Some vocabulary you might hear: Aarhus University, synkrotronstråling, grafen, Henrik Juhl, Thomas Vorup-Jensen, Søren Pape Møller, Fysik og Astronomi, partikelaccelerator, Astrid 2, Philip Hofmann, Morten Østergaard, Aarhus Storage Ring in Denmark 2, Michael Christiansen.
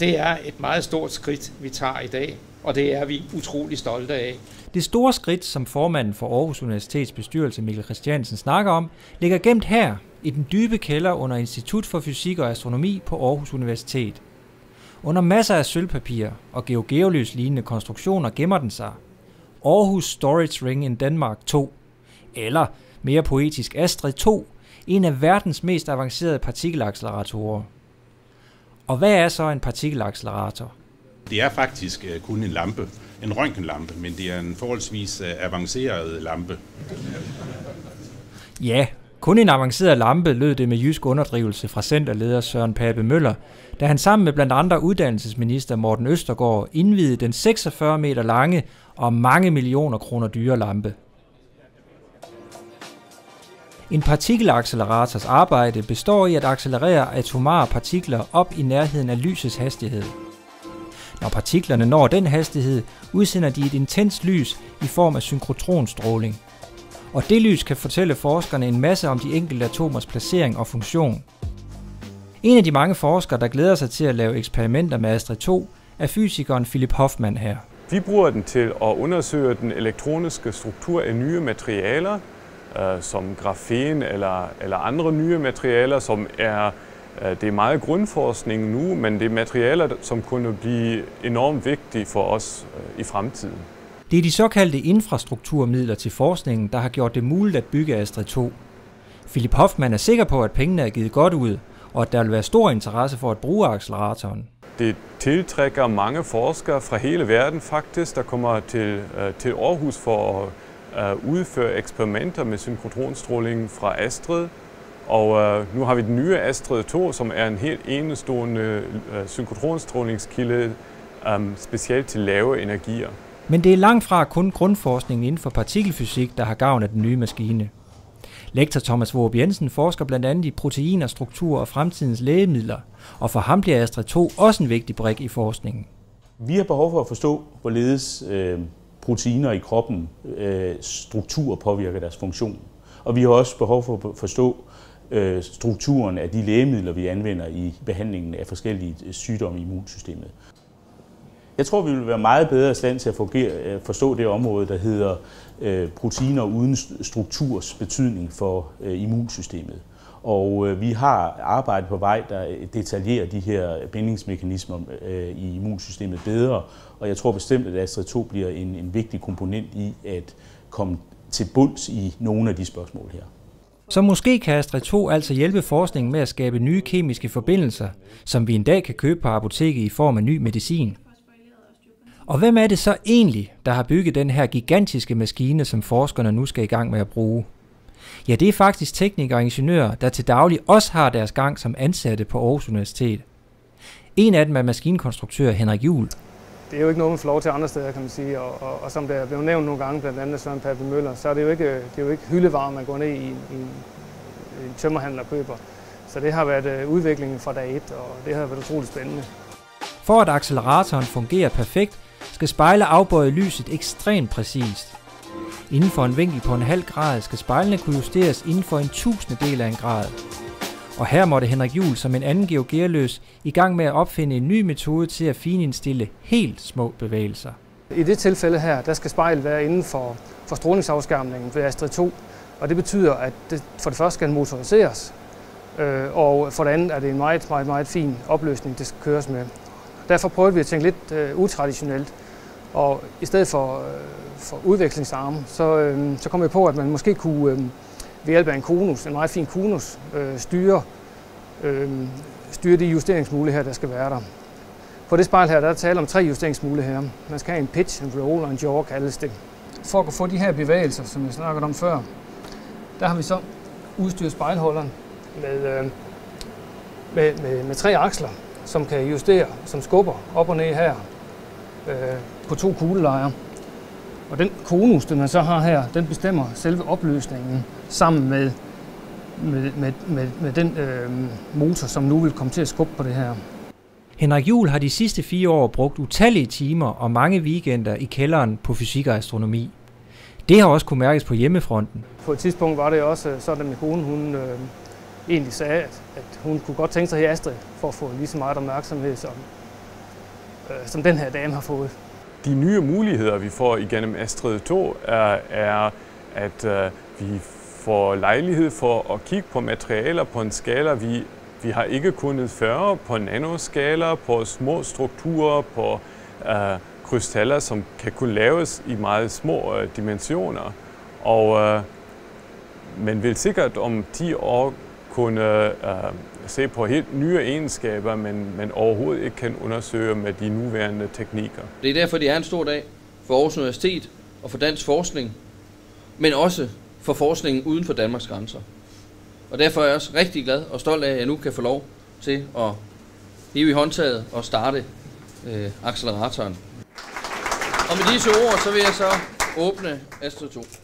Det er et meget stort skridt, vi tager i dag, og det er vi utrolig stolte af. Det store skridt, som formanden for Aarhus Universitets bestyrelse Michael Christiansen snakker om, ligger gemt her i den dybe kælder under Institut for Fysik og Astronomi på Aarhus Universitet. Under masser af sølvpapir og geogeolys-lignende konstruktioner gemmer den sig. Aarhus Storage Ring in Denmark 2, eller mere poetisk Astrid 2, en af verdens mest avancerede partikelacceleratorer. Og hvad er så en partikelaccelerator? Det er faktisk kun en lampe, en røntgenlampe, men det er en forholdsvis avanceret lampe. Ja, kun en avanceret lampe lød det med jysk underdrivelse fra centerleder Søren Pape Møller, da han sammen med blandt andre uddannelsesminister Morten Østergaard indviede den 46 meter lange og mange millioner kroner dyre lampe. En partikelacelerators arbejde består i at accelerere atomare partikler op i nærheden af lysets hastighed. Når partiklerne når den hastighed, udsender de et intenst lys i form af synkrotronstråling. Og det lys kan fortælle forskerne en masse om de enkelte atomers placering og funktion. En af de mange forskere, der glæder sig til at lave eksperimenter med Astrid 2, er fysikeren Philip Hofmann her. Vi bruger den til at undersøge den elektroniske struktur af nye materialer, som grafen eller andre nye materialer, som er, det er meget grundforskning nu, men det er materialer, som kunne blive enormt vigtige for os i fremtiden. Det er de såkaldte infrastrukturmidler til forskningen, der har gjort det muligt at bygge Astrid 2. Philip Hofmann er sikker på, at pengene er givet godt ud, og at der vil være stor interesse for at bruge acceleratoren. Det tiltrækker mange forskere fra hele verden faktisk, der kommer til Aarhus for at udføre eksperimenter med synkrotronstråling fra Astrid. Og nu har vi den nye Astrid 2, som er en helt enestående synkrotronstrålingskilde, specielt til lave energier. Men det er langt fra kun grundforskningen inden for partikelfysik, der har gavn af den nye maskine. Lektor Thomas Vorup-Jensen forsker blandt andet i proteiner, strukturer og fremtidens lægemidler, og for ham bliver Astrid 2 også en vigtig brik i forskningen. Vi har behov for at forstå, hvorledes proteiner i kroppen, struktur påvirker deres funktion. Og vi har også behov for at forstå strukturen af de lægemidler, vi anvender i behandlingen af forskellige sygdomme i immunsystemet. Jeg tror, vi vil være meget bedre i stand til at forstå det område, der hedder proteiner uden strukturs betydning for immunsystemet. Og vi har arbejde på vej, der detaljerer de her bindingsmekanismer i immunsystemet bedre. Og jeg tror bestemt, at Astrid 2 bliver en vigtig komponent i at komme til bunds i nogle af de spørgsmål her. Så måske kan Astrid 2 altså hjælpe forskningen med at skabe nye kemiske forbindelser, som vi en dag kan købe på apoteket i form af ny medicin. Og hvem er det så egentlig, der har bygget den her gigantiske maskine, som forskerne nu skal i gang med at bruge? Ja, det er faktisk teknikere og ingeniører, der til daglig også har deres gang som ansatte på Aarhus Universitet. En af dem er maskinkonstruktør Henrik Juhl. Det er jo ikke noget, man får lov til andre steder, kan man sige, og som der er blevet nævnt nogle gange, blandt andet Søren Pape Møller, så er det jo ikke hyldevarer, man går ned i en tømmerhandel og køber. Så det har været udviklingen fra dag 1, og det har været utroligt spændende. For at acceleratoren fungerer perfekt, skal spejle afbøje lyset ekstremt præcist. Inden for en vinkel på en halv grad skal spejlene kunne justeres inden for en tusindedel af en grad. Og her måtte Henrik Juhl som en anden geogearløs i gang med at opfinde en ny metode til at finindstille helt små bevægelser. I det tilfælde her, der skal spejlet være inden for strålingsafskærmningen ved Astrid 2, og det betyder, at det, for det første skal den motoriseres, og for det andet er det en meget, meget, meget fin opløsning, det skal køres med. Derfor prøvede vi at tænke lidt utraditionelt, og i stedet for udvekslingsarme, så kom vi på, at man måske kunne ved hjælp af en meget fin konus, styre de justeringsmuligheder, der skal være der. På det spejl her, der er tale om 3 justeringsmuligheder. Man skal have en pitch, en roll og en yaw, kaldes det. For at kunne få de her bevægelser, som jeg snakkede om før, der har vi så udstyret spejlholderen med 3 aksler, som kan justere, som skubber op og ned her på 2 kuglelejer. Og den konus, den man så har her, den bestemmer selve opløsningen sammen med den motor, som nu vil komme til at skubbe på det her. Henrik Juhl har de sidste 4 år brugt utallige timer og mange weekender i kælderen på fysik og astronomi. Det har også kunne mærkes på hjemmefronten. På et tidspunkt var det også sådan, at min kone hun, egentlig sagde, at hun kunne godt tænke sig her Astrid for at få lige så meget opmærksomhed som som den her dame har fået. De nye muligheder, vi får igennem Astrid 2, er at vi får lejlighed for at kigge på materialer på en skala, vi har ikke kunnet før, på nanoskaler, på små strukturer, på krystaller, som kan kunne laves i meget små dimensioner. Og man vil sikkert om 10 år kunne se på helt nye egenskaber, man overhovedet ikke kan undersøge med de nuværende teknikker. Det er derfor, det er en stor dag for Aarhus Universitet og for dansk forskning, men også for forskningen uden for Danmarks grænser. Og derfor er jeg også rigtig glad og stolt af, at jeg nu kan få lov til at hive i håndtaget og starte acceleratoren. Og med disse ord, så vil jeg så åbne Astrid 2.